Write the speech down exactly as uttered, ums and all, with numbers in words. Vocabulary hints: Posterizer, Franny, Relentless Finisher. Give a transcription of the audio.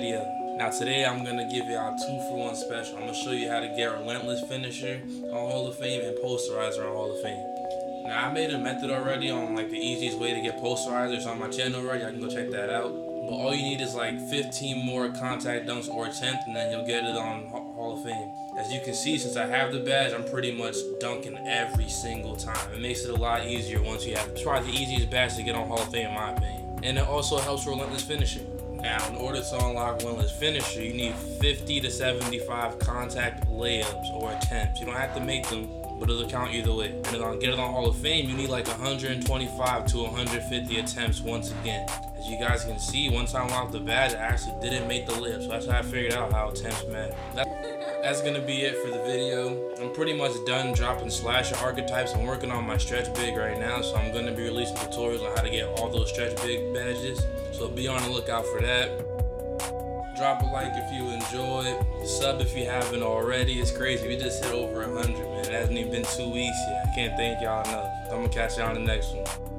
video. Now today I'm gonna give y'all two for one special. I'm gonna show you how to get Relentless Finisher on Hall of Fame and Posterizer on Hall of Fame. Now I made a method already on like the easiest way to get Posterizers on my channel already. I can go check that out. But all you need is like fifteen more contact dunks or tenth, and then you'll get it on Hall of Fame. As you can see, since I have the badge, I'm pretty much dunking every single time. It makes it a lot easier once you have it. It's probably the easiest badge to get on Hall of Fame in my opinion. And it also helps Relentless Finisher. Now, in order to unlock Relentless Finisher, you need fifty to seventy-five contact layups or attempts. You don't have to make them, but it'll count either way. And to get it on Hall of Fame, you need like one hundred twenty-five to one hundred fifty attempts once again. As you guys can see, once I unlocked the badge, I actually didn't make the layup, so that's how I figured out how attempts matter. That's gonna be it for the video. I'm pretty much done dropping slasher archetypes. I'm working on my stretch big right now, so I'm gonna be releasing tutorials on how to get all those stretch big badges. So be on the lookout for that. Drop a like if you enjoyed. Sub if you haven't already. It's crazy. We just hit over one hundred, man. It hasn't even been two weeks yet. I can't thank y'all enough. I'm gonna catch y'all on the next one.